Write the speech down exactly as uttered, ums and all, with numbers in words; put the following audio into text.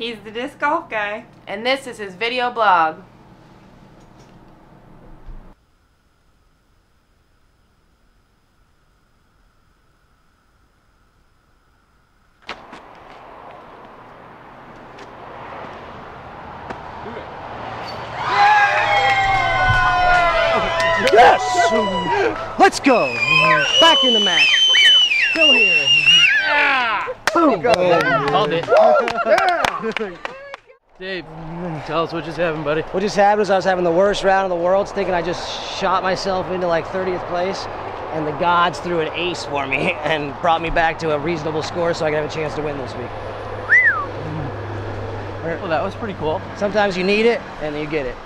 He's the Disc Golf Guy. And this is his video blog. Yes! Let's go! Back in the match. Still here. Yeah! Boom! Called it. Yeah. Dave, tell us what just happened, buddy. What just happened was I was having the worst round in the world, thinking I just shot myself into like thirtieth place, and the gods threw an ace for me and brought me back to a reasonable score so I could have a chance to win this week. Well, that was pretty cool. Sometimes you need it, and you get it.